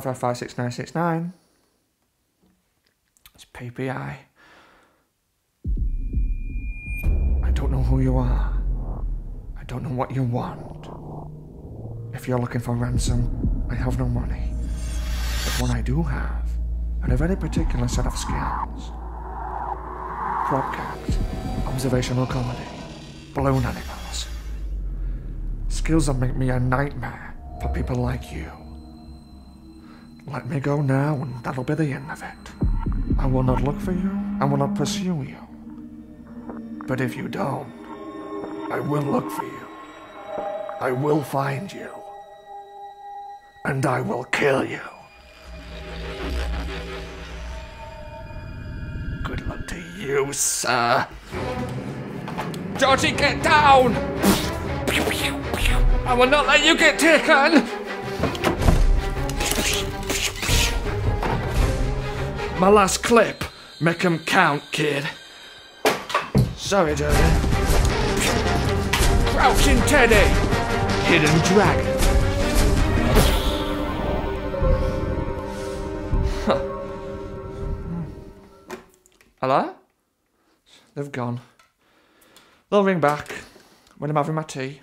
5556969. It's PPI. I don't know who you are. I don't know what you want. If you're looking for ransom, I have no money. But what I do have are a very particular set of skills. Broadcast, observational comedy, balloon animals. Skills that make me a nightmare for people like you. Let me go now and that'll be the end of it. I will not look for you, I will not pursue you. But if you don't, I will look for you. I will find you. And I will kill you. Good luck to you, sir. Georgie, get down! I will not let you get taken! My last clip. Make 'em count, kid. Sorry, Georgie. Crouching Teddy. Hidden Dragon. Huh. Hello? They've gone. They'll ring back when I'm having my tea.